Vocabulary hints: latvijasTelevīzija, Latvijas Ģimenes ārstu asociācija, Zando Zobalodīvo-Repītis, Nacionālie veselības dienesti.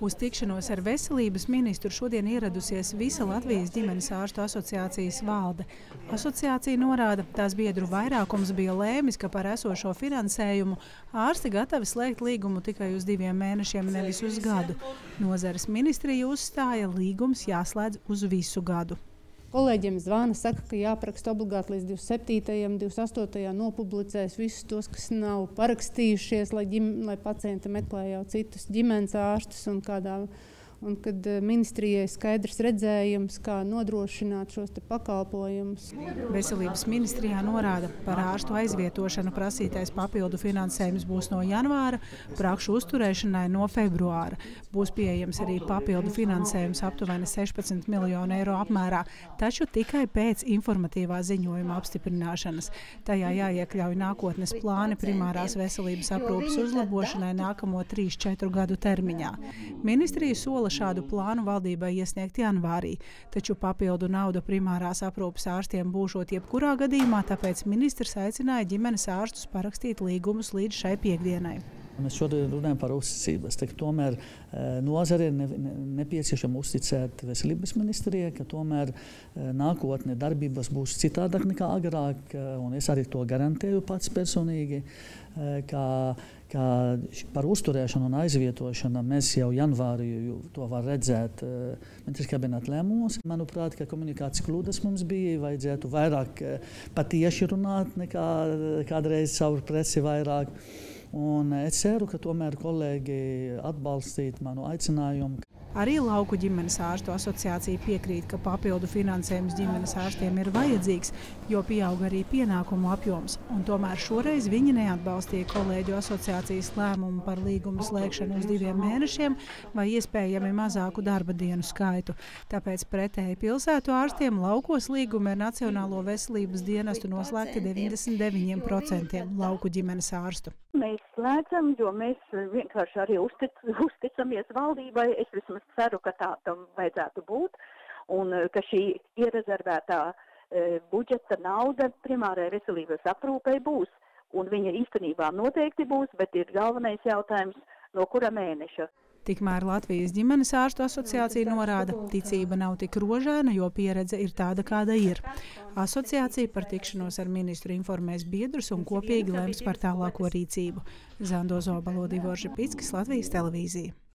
Uz tikšanos ar veselības ministru šodien ieradusies visa Latvijas ģimenes ārstu asociācijas valde. Asociācija norāda, tās biedru vairākums bija lēmis, ka par esošo finansējumu ārsti gatavi slēgt līgumu tikai uz 2 mēnešiem, nevis uz gadu. Nozares ministrija uzstāja, līgums jāslēdz uz visu gadu. Kolēģiem zvana, saka, ka jāapraksta obligāti līdz 27. 28. Nopublicēs visus tos, kas nav parakstījušies, lai pacienti meklē jau citus ģimenes ārstus un kad ministrijai skaidrs redzējums, kā nodrošināt šos te pakalpojumus. Veselības ministrijā norāda, par ārstu aizvietošanu prasītais papildu finansējums būs no janvāra, prakšu uzturēšanai no februāra. Būs pieejams arī papildu finansējums aptuveni 16 miljonu € apmērā, taču tikai pēc informatīvā ziņojuma apstiprināšanas. Tajā jāiekļauj nākotnes plāni primārās veselības aprūpes uzlabošanai nākamo 3–4 gadu termiņā. Ministrija sola šādu plānu valdībai iesniegt janvārī, taču papildu naudu primārās aprūpes ārstiem būšot jebkurā gadījumā, tāpēc ministrs aicināja ģimenes ārstus parakstīt līgumus līdz šai piekdienai. Mēs šodien runājam par uzticības. Tomēr nozare ir nepieciešama uzticēt veselības ministrijai, ka tomēr nākotnē darbības būs citādāk nekā agrāk, un es arī to garantēju pats personīgi, ka par uzturēšanu un aizvietošanu mēs jau janvārī to var redzēt ministrijas kabineta lēmumos. Manuprāt, ka komunikācijas kļūdas mums bija, vajadzētu vairāk patieši runāt nekā kādreiz caur presi vairāk. Un es ceru, ka tomēr kolēģi atbalstīt manu aicinājumu. Arī lauku ģimenes ārstu asociācija piekrīt, ka papildu finansējums ģimenes ārstiem ir vajadzīgs, jo pieauga arī pienākumu apjoms. Un tomēr šoreiz viņi neatbalstīja kolēģu asociācijas lēmumu par līgumu slēgšanu uz 2 mēnešiem vai iespējami mazāku darba dienu skaitu. Tāpēc pretēji pilsētu ārstiem laukos līgumi ar Nacionālo veselības dienestu noslēgti 99% lauku ģimenes ārstu. Mēs slēdzam, jo mēs vienkārši arī uzticamies valdībai. Es vismaz ceru, ka tā tam vajadzētu būt un ka šī ierezervētā budžeta nauda primārajai veselības aprūpei būs. Un viņa īstenībā noteikti būs, bet ir galvenais jautājums, no kura mēneša. Tikmēr Latvijas ģimenes ārstu asociācija norāda, ticība nav tik rožaina, jo pieredze ir tāda, kāda ir. Asociācija par tikšanos ar ministru informēs biedrus un kopīgi lems par tālāko rīcību. Zando Zobalodīvo-Repītis, Latvijas televīzija.